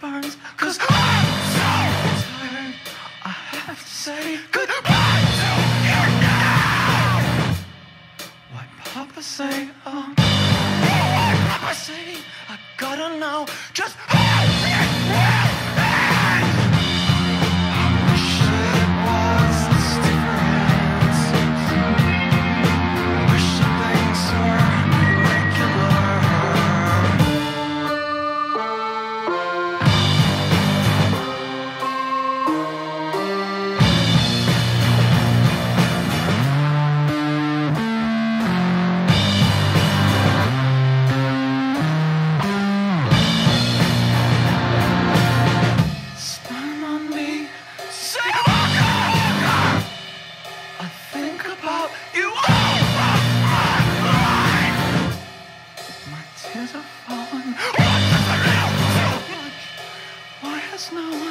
Burns, 'cause I'm so tired, I have to say goodbye to you now. Why Papa say, why Papa say, I gotta know just how it will end. I wish it was different. I wish the things were no.